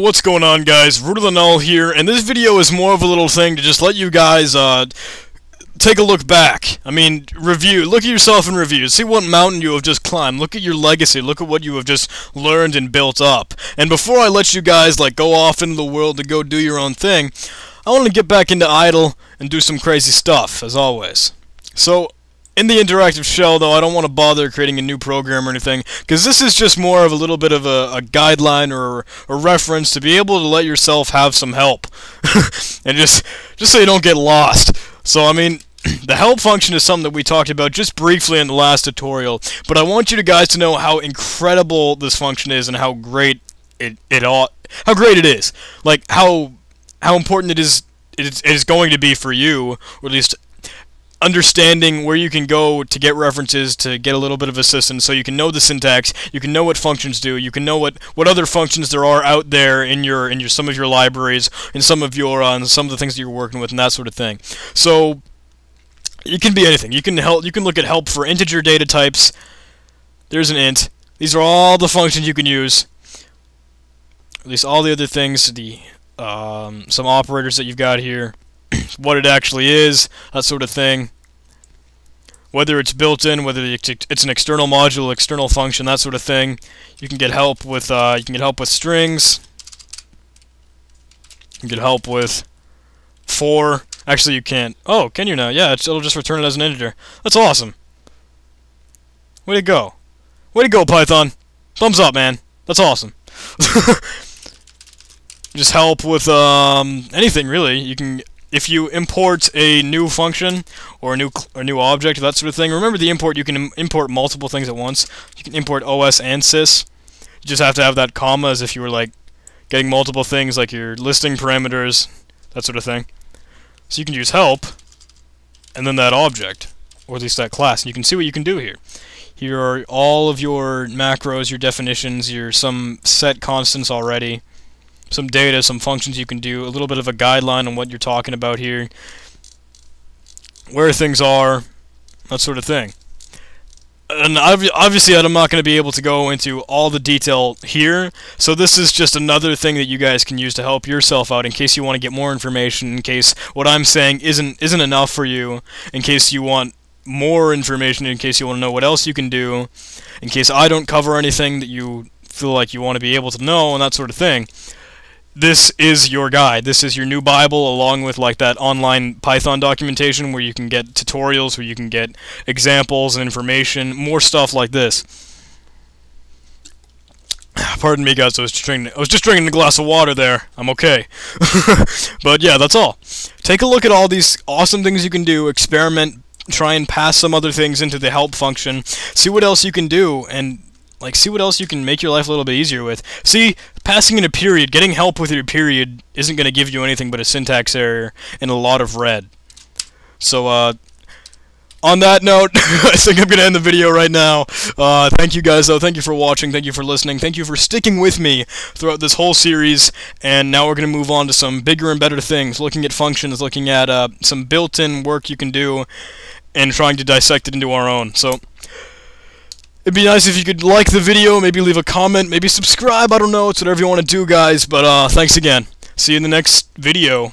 what's going on, guys? Root of the Null here, and this video is more of a little thing to just let you guys take a look back. I mean, review. Look at yourself in review. See what mountain you have just climbed. Look at your legacy. Look at what you have just learned and built up. And before I let you guys, like, go off into the world to go do your own thing, I want to get back into idle and do some crazy stuff, as always. So, in the interactive shell, though, I don't want to bother creating a new program or anything, because this is just more of a little bit of a guideline or a reference to be able to let yourself have some help. And just so you don't get lost. So, I mean, the help function is something that we talked about just briefly in the last tutorial, but I want you guys to know how incredible this function is and how great it is. Like, how important it is going to be for you, or at least understanding where you can go to get references, to get a little bit of assistance, so you can know the syntax, you can know what functions do, you can know what other functions there are out there in your some of your libraries, in some of your some of the things that you're working with, and that sort of thing. So it can be anything. You can help. You can look at help for integer data types. There's an int. These are all the functions you can use. At least all the other things, the some operators that you've got here. What it actually is, that sort of thing. Whether it's built in, whether it's an external module, external function, that sort of thing. You can get help with strings. You can get help with for. Actually, you can't. Oh, can you now? Yeah, it'll just return it as an integer. That's awesome. Way to go! Way to go, Python! Thumbs up, man. That's awesome. Just help with anything really. You can. If you import a new function or a new object, that sort of thing. Remember the import, you can import multiple things at once. You can import OS and sys. You just have to have that comma as if you were like getting multiple things, like your listing parameters, that sort of thing. So you can use help and then that object, or at least that class, and you can see what you can do here. Here are all of your macros, your definitions, your some set constants already. Some data, some functions you can do, a little bit of a guideline on what you're talking about here, where things are, that sort of thing. And obviously I'm not going to be able to go into all the detail here, so this is just another thing that you guys can use to help yourself out in case you want to get more information, in case what I'm saying isn't enough for you, in case you want more information, in case you want to know what else you can do, in case I don't cover anything that you feel like you want to be able to know, and that sort of thing. This is your guide. This is your new Bible, along with like that online Python documentation where you can get tutorials, where you can get examples and information, more stuff like this. Pardon me, guys. I was just drinking a glass of water there. I'm okay. But yeah, that's all. Take a look at all these awesome things you can do. Experiment. Try and pass some other things into the help function. See what else you can do, and like, see what else you can make your life a little bit easier with. See, passing in a period, getting help with your period, isn't going to give you anything but a syntax error and a lot of red. So, on that note, I think I'm going to end the video right now. Thank you guys, though. Thank you for watching. Thank you for listening. Thank you for sticking with me throughout this whole series. And now we're going to move on to some bigger and better things, looking at functions, looking at some built-in work you can do, and trying to dissect it into our own. So, it'd be nice if you could like the video, maybe leave a comment, maybe subscribe, I don't know, it's whatever you want to do, guys, but thanks again. See you in the next video.